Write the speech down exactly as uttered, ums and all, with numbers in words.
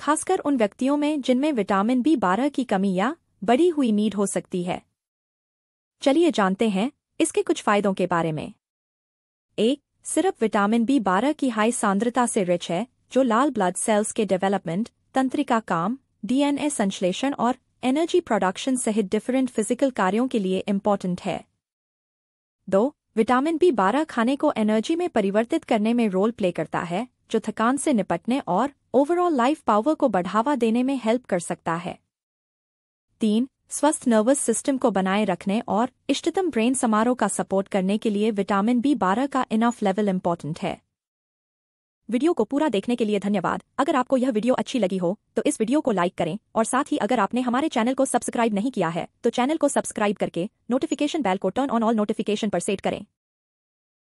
खासकर उन व्यक्तियों में जिनमें विटामिन बी बारह की कमी या बढ़ी हुई नीड हो सकती है। चलिए जानते हैं इसके कुछ फायदों के बारे में। एक, सिरप विटामिन बी बारह की हाई सांद्रता से रिच है, जो लाल ब्लड सेल्स के डेवलपमेंट, तंत्रिका काम, डीएनए संश्लेषण और एनर्जी प्रोडक्शन सहित डिफरेंट फिजिकल कार्यों के लिए इम्पोर्टेंट है। दो, विटामिन बी बारह खाने को एनर्जी में परिवर्तित करने में रोल प्ले करता है, जो थकान से निपटने और ओवरऑल लाइफ पावर को बढ़ावा देने में हेल्प कर सकता है। तीन, स्वस्थ नर्वस सिस्टम को बनाए रखने और इष्टतम ब्रेन समारोह का सपोर्ट करने के लिए विटामिन बी बारह का इनफ लेवल इम्पोर्टेंट है। वीडियो को पूरा देखने के लिए धन्यवाद। अगर आपको यह वीडियो अच्छी लगी हो तो इस वीडियो को लाइक करें और साथ ही अगर आपने हमारे चैनल को सब्सक्राइब नहीं किया है तो चैनल को सब्सक्राइब करके नोटिफिकेशन बेल को टर्न ऑन ऑल नोटिफिकेशन पर सेट करें।